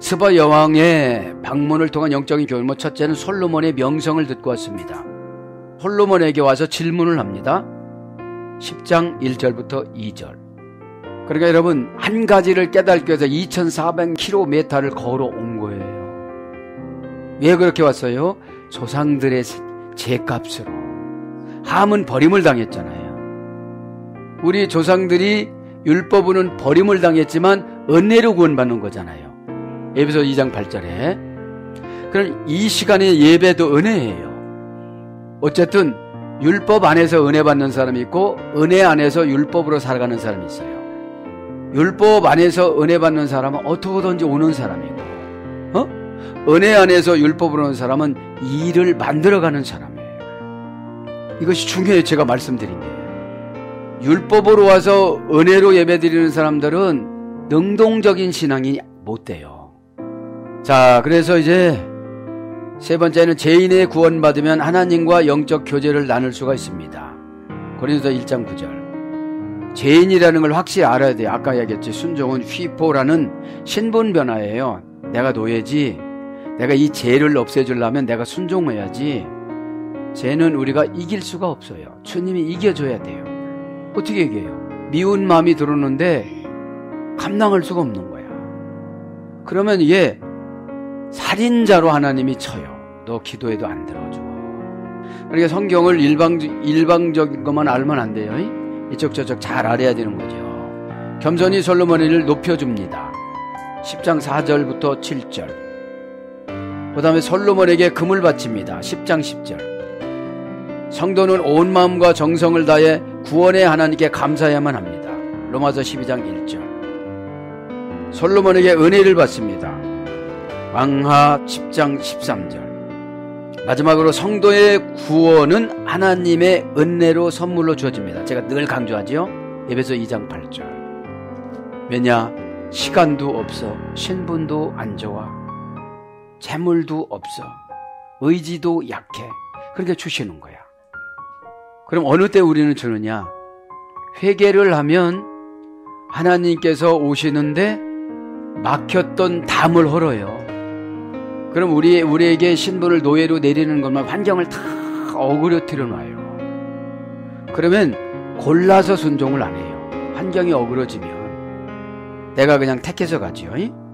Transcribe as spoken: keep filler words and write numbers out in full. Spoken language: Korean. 스바 여왕의 방문을 통한 영적인 교훈. 뭐 첫째는 솔로몬의 명성을 듣고 왔습니다. 솔로몬에게 와서 질문을 합니다. 십 장 일 절부터 이 절. 그러니까 여러분 한 가지를 깨닫기 위해서 이천사백 킬로미터를 걸어온 거예요. 왜 그렇게 왔어요? 조상들의 죄값으로. 함은 버림을 당했잖아요. 우리 조상들이 율법으로는 버림을 당했지만 은혜로 구원받는 거잖아요. 에베소 이 장 팔 절에. 그럼 이 시간의 예배도 은혜예요. 어쨌든 율법 안에서 은혜 받는 사람이 있고 은혜 안에서 율법으로 살아가는 사람이 있어요. 율법 안에서 은혜 받는 사람은 어떻게든지 오는 사람이고, 어? 은혜 안에서 율법으로 오는 사람은 일을 만들어가는 사람이에요. 이것이 중요해요. 제가 말씀드린 게. 율법으로 와서 은혜로 예배드리는 사람들은 능동적인 신앙이 못 돼요. 자, 그래서 이제 세 번째는 죄인의 구원받으면 하나님과 영적 교제를 나눌 수가 있습니다. 고린도서 일 장 구 절. 죄인이라는 걸 확실히 알아야 돼요. 아까 얘기했지. 순종은 휘포라는 신분 변화예요. 내가 노예지. 내가 이 죄를 없애주려면 내가 순종해야지. 죄는 우리가 이길 수가 없어요. 주님이 이겨줘야 돼요. 어떻게 얘기해요? 미운 마음이 들었는데 감당할 수가 없는 거야. 그러면 얘 살인자로 하나님이 쳐요. 너 기도해도 안 들어줘. 그러니까 성경을 일방, 일방적인 것만 알면 안 돼요. 이쪽 저쪽 잘 알아야 되는 거죠. 겸손히 솔로몬을 높여줍니다. 십 장 사 절부터 칠 절. 그 다음에 솔로몬에게 금을 바칩니다. 십 장 십 절. 성도는 온 마음과 정성을 다해 구원의 하나님께 감사해야만 합니다. 로마서 십이 장 일 절. 솔로몬에게 은혜를 받습니다. 왕하 십 장 십삼 절. 마지막으로 성도의 구원은 하나님의 은혜로 선물로 주어집니다. 제가 늘 강조하죠. 에베소 이 장 팔 절. 왜냐? 시간도 없어. 신분도 안 좋아. 재물도 없어. 의지도 약해. 그렇게 주시는 거야. 그럼 어느 때 우리는 주느냐? 회개를 하면 하나님께서 오시는데 막혔던 담을 헐어요. 그럼 우리, 우리에게 신분을 노예로 내리는 것만 환경을 다 어그러뜨려 놔요. 그러면 골라서 순종을 안 해요. 환경이 어그러지면. 내가 그냥 택해서 가지요.